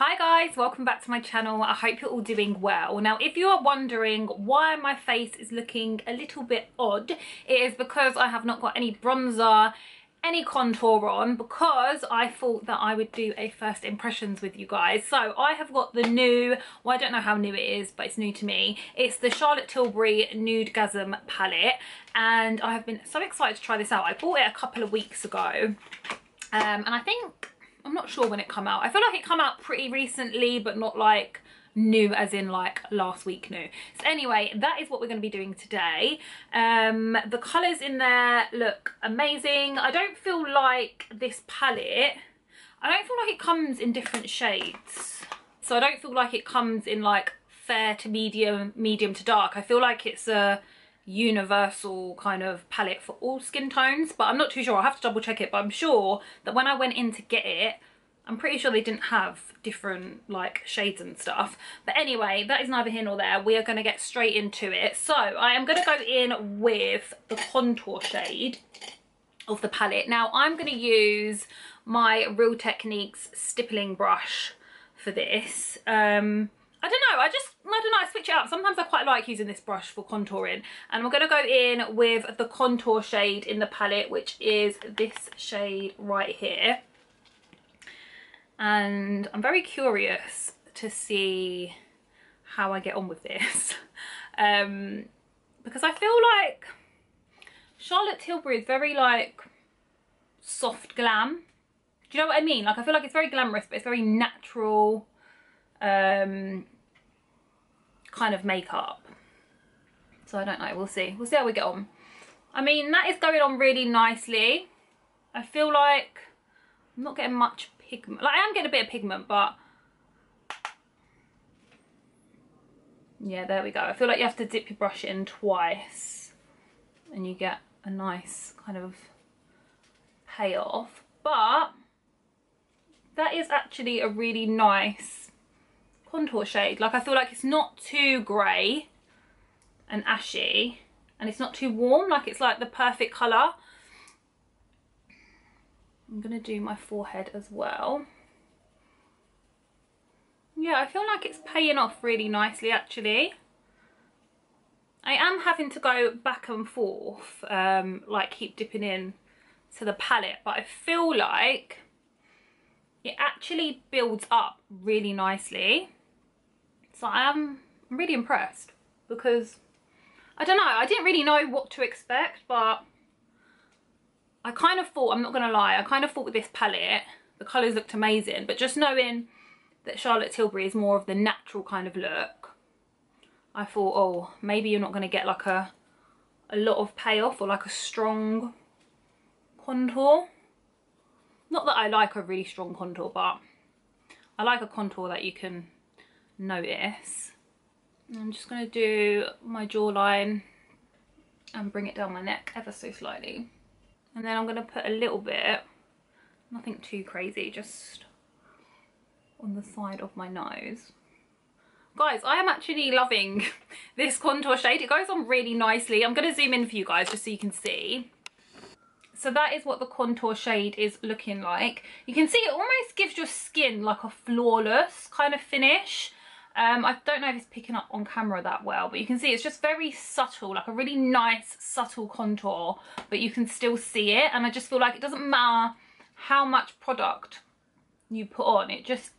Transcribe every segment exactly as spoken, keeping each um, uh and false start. Hi guys, welcome back to my channel. I hope you're all doing well. Now if you are wondering why my face is looking a little bit odd, it is because I have not got any bronzer, any contour on, because I thought that I would do a first impressions with you guys. So I have got the new, well, I don't know how new it is, but it's new to me. It's the Charlotte Tilbury Nude Gasm palette, and I have been so excited to try this out. I bought it a couple of weeks ago, um, and I think, I'm not sure when it came out. I feel like it came out pretty recently, but not like new as in like last week new. So anyway, that is what we're going to be doing today. Um the colors in there look amazing. I don't feel like this palette, I don't feel like it comes in different shades, so I don't feel like it comes in like fair to medium, medium to dark. I feel like it's a universal kind of palette for all skin tones, but I'm not too sure. I'll have to double check it, but I'm sure that when I went in to get it, I'm pretty sure they didn't have different like shades and stuff. But anyway, that is neither here nor there. We are going to get straight into it. So I am going to go in with the contour shade of the palette. Now I'm going to use my Real Techniques stippling brush for this. Um, I don't know, I just, I don't know, I switch it up. Sometimes I quite like using this brush for contouring. And we're going to go in with the contour shade in the palette, which is this shade right here. And I'm very curious to see how I get on with this. Um, because I feel like Charlotte Tilbury is very like soft glam. Do you know what I mean? Like I feel like it's very glamorous, but it's very natural um, kind of makeup. So I don't know, we'll see. We'll see how we get on. I mean, that is going on really nicely. I feel like I'm not getting much pigment. Like I am getting a bit of pigment, but yeah, there we go. I feel like you have to dip your brush in twice and you get a nice kind of payoff. But that is actually a really nice contour shade. Like I feel like it's not too grey and ashy, and it's not too warm. Like it's like the perfect colour. I'm going to do my forehead as well. Yeah, I feel like it's paying off really nicely actually. I am having to go back and forth, um, like keep dipping in to the palette, but I feel like it actually builds up really nicely. So I am really impressed, because I don't know, I didn't really know what to expect, but I kind of thought, I'm not going to lie, I kind of thought with this palette, the colours looked amazing, but just knowing that Charlotte Tilbury is more of the natural kind of look, I thought, oh, maybe you're not going to get like a, a lot of payoff or like a strong contour. Not that I like a really strong contour, but I like a contour that you can notice. I'm just going to do my jawline and bring it down my neck ever so slightly. And then I'm going to put a little bit, nothing too crazy, just on the side of my nose. Guys, I am actually loving this contour shade. It goes on really nicely. I'm going to zoom in for you guys just so you can see. So that is what the contour shade is looking like. You can see it almost gives your skin like a flawless kind of finish. Um, I don't know if it's picking up on camera that well, but you can see it's just very subtle, like a really nice subtle contour, but you can still see it. And I just feel like it doesn't matter how much product you put on, it just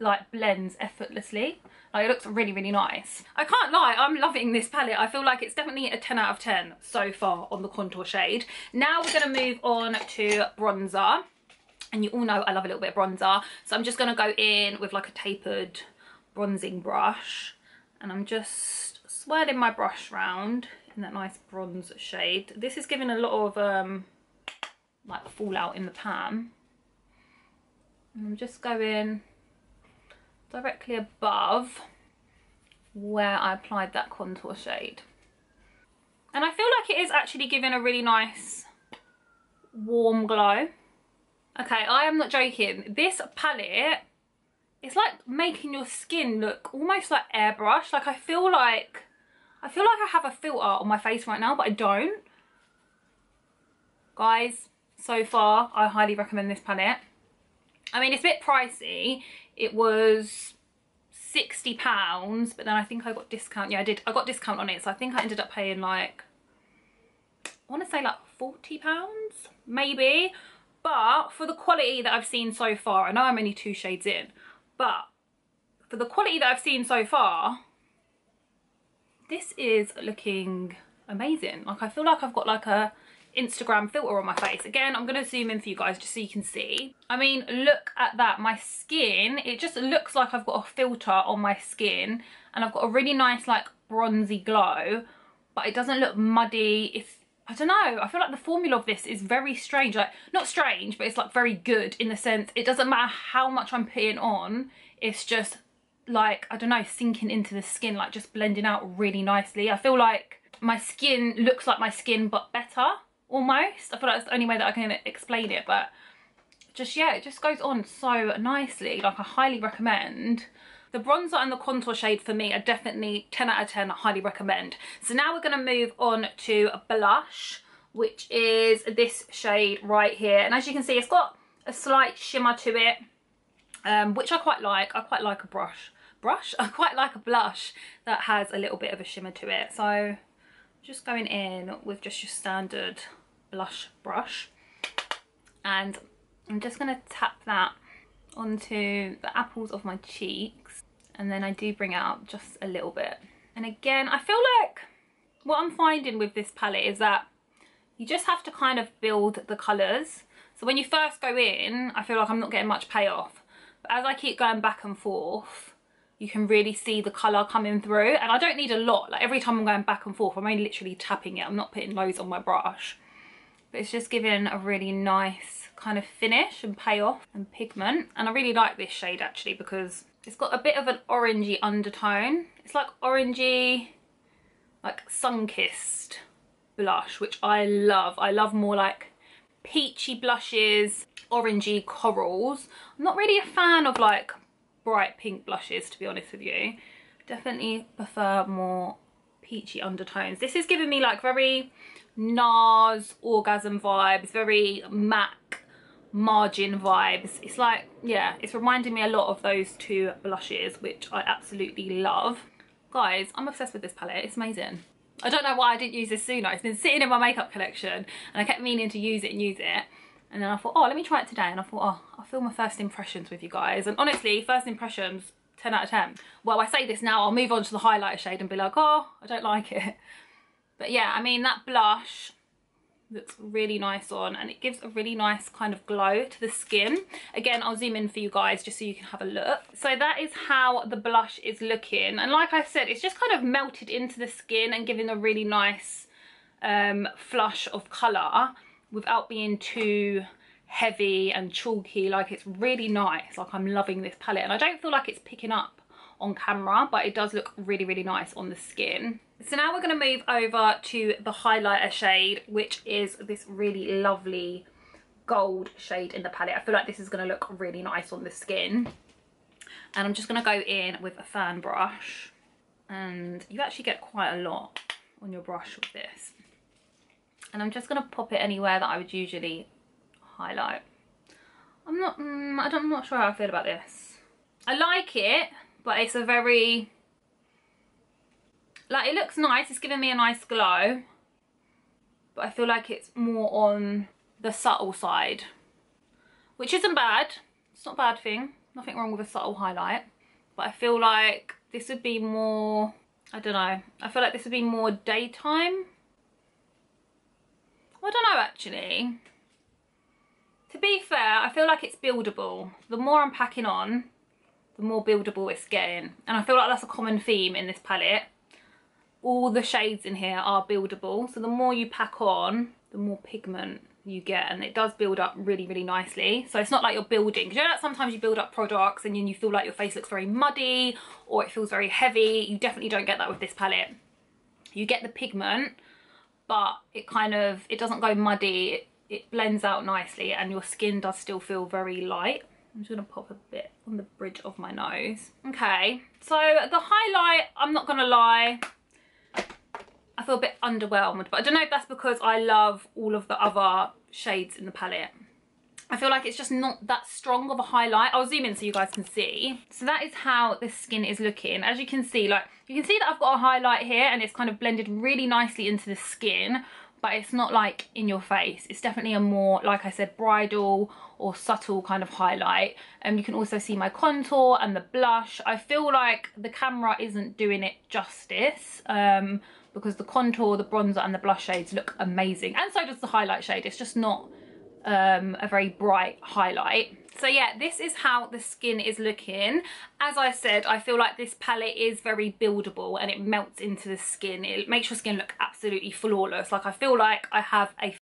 like blends effortlessly. Like it looks really, really nice. I can't lie, I'm loving this palette. I feel like it's definitely a ten out of ten so far on the contour shade. Now we're going to move on to bronzer. And you all know I love a little bit of bronzer. So I'm just going to go in with like a tapered bronzing brush, and I'm just swirling my brush round in that nice bronze shade. This is giving a lot of um like fallout in the pan, and I'm just going directly above where I applied that contour shade. And I feel like it is actually giving a really nice warm glow. Okay, I am not joking, this palette, it's like making your skin look almost like airbrush. Like I feel like, I feel like I have a filter on my face right now, but I don't. Guys, so far, I highly recommend this palette. I mean, it's a bit pricey. It was sixty pounds, but then I think I got discount. Yeah, I did. I got discount on it, so I think I ended up paying like, I want to say like forty pounds, maybe. But for the quality that I've seen so far, I know I'm only two shades in, but for the quality that I've seen so far, this is looking amazing. Like, I feel like I've got like a Instagram filter on my face. Again, I'm going to zoom in for you guys just so you can see. I mean, look at that. My skin, it just looks like I've got a filter on my skin, and I've got a really nice like bronzy glow, but it doesn't look muddy. It's, I don't know, I feel like the formula of this is very strange. Like, not strange, but it's like very good in the sense it doesn't matter how much I'm putting on. It's just like, I don't know, sinking into the skin, like just blending out really nicely. I feel like my skin looks like my skin, but better almost. I feel like that's the only way that I can explain it, but just, yeah, it just goes on so nicely. Like, I highly recommend. The bronzer and the contour shade for me are definitely ten out of ten, I highly recommend. So now we're going to move on to blush, which is this shade right here. And as you can see, it's got a slight shimmer to it, um, which I quite like. I quite like a brush. Brush? I quite like a blush that has a little bit of a shimmer to it. So just going in with just your standard blush brush. And I'm just going to tap that onto the apples of my cheeks, and then I do bring it up just a little bit. And again, I feel like what I'm finding with this palette is that you just have to kind of build the colours. So when you first go in, I feel like I'm not getting much payoff, but as I keep going back and forth, you can really see the colour coming through. And I don't need a lot. Like, every time I'm going back and forth, I'm only literally tapping it. I'm not putting loads on my brush, but it's just giving a really nice kind of finish and payoff and pigment. And I really like this shade actually, because it's got a bit of an orangey undertone. It's like orangey, like sun-kissed blush, which I love. I love more like peachy blushes, orangey corals. I'm not really a fan of like bright pink blushes, to be honest with you. Definitely prefer more peachy undertones. This is giving me like very NARS orgasm vibes, very MAC Margin vibes. It's like, yeah, it's reminding me a lot of those two blushes, which I absolutely love. Guys, I'm obsessed with this palette. It's amazing. I don't know why I didn't use this sooner. It's been sitting in my makeup collection, and I kept meaning to use it and use it. And then I thought, oh, let me try it today. And I thought, oh, I'll film my first impressions with you guys. And honestly, first impressions, ten out of ten. Well, I say this now, I'll move on to the highlighter shade and be like, oh, I don't like it. But yeah, I mean, that blush looks really nice on, and it gives a really nice kind of glow to the skin. Again, I'll zoom in for you guys just so you can have a look. So that is how the blush is looking. And like I said, it's just kind of melted into the skin and giving a really nice um, flush of colour without being too heavy and chalky. Like, it's really nice. Like, I'm loving this palette, and I don't feel like it's picking up on camera, but it does look really, really nice on the skin. So now we're going to move over to the highlighter shade, which is this really lovely gold shade in the palette. I feel like this is going to look really nice on the skin. And I'm just going to go in with a fan brush, and you actually get quite a lot on your brush with this. And I'm just going to pop it anywhere that I would usually highlight. I'm not, mm, I'm not sure how I feel about this. I like it, but it's a very, like, it looks nice. It's giving me a nice glow, but I feel like it's more on the subtle side, which isn't bad. It's not a bad thing. Nothing wrong with a subtle highlight, but I feel like this would be more, I don't know. I feel like this would be more daytime. I don't know, actually. To be fair, I feel like it's buildable. The more I'm packing on, the more buildable it's getting. And I feel like that's a common theme in this palette. All the shades in here are buildable. So the more you pack on, the more pigment you get. And it does build up really, really nicely. So it's not like you're building. You know that sometimes you build up products and then you feel like your face looks very muddy or it feels very heavy. You definitely don't get that with this palette. You get the pigment, but it kind of, it doesn't go muddy. It, it blends out nicely, and your skin does still feel very light. I'm just going to pop a bit on the bridge of my nose. Okay, so the highlight, I'm not going to lie, I feel a bit underwhelmed. But I don't know if that's because I love all of the other shades in the palette. I feel like it's just not that strong of a highlight. I'll zoom in so you guys can see. So that is how this skin is looking. As you can see, like, you can see that I've got a highlight here and it's kind of blended really nicely into the skin, but it's not like in your face. It's definitely a more, like I said, bridal or subtle kind of highlight. And um, you can also see my contour and the blush. I feel like the camera isn't doing it justice, um, because the contour, the bronzer and the blush shades look amazing. And so does the highlight shade. It's just not um a very bright highlight. So yeah, this is how the skin is looking. As I said, I feel like this palette is very buildable and it melts into the skin. It makes your skin look absolutely flawless. Like, I feel like I have a